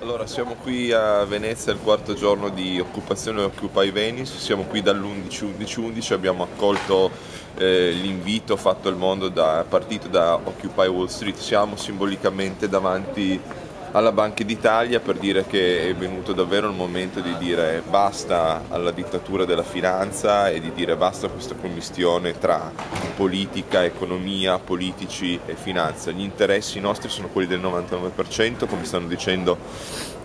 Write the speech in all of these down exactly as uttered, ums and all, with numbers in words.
Allora, siamo qui a Venezia il quarto giorno di occupazione Occupy Venice, siamo qui dall'undici undici undici, abbiamo accolto eh, l'invito fatto al mondo da, partito da Occupy Wall Street. Siamo simbolicamente davanti alla Banca d'Italia per dire che è venuto davvero il momento di dire basta alla dittatura della finanza e di dire basta a questa commistione tra politica, economia, politici e finanza. Gli interessi nostri sono quelli del novantanove per cento, come stanno dicendo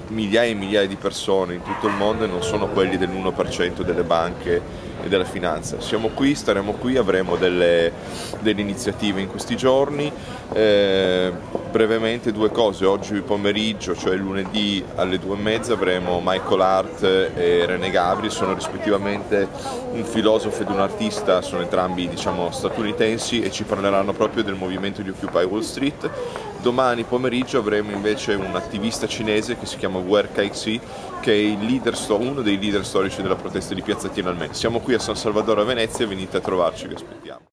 migliaia e migliaia di persone in tutto il mondo, e non sono quelli dell'uno per cento delle banche e della finanza. Siamo qui, staremo qui, avremo delle, delle iniziative in questi giorni. Eh, brevemente due cose: oggi pomeriggio, cioè lunedì alle due e mezza, avremo Michael Hart e René Gabri, sono rispettivamente un filosofo ed un artista, sono entrambi diciamo statunitensi, e ci parleranno proprio del movimento di Occupy Wall Street. Domani pomeriggio avremo invece un attivista cinese che si chiama Wer Kaixi, che è il leader, uno dei leader storici della protesta di Piazzatina al Mess. Siamo qui a San Salvatore a Venezia, venite a trovarci, vi aspettiamo.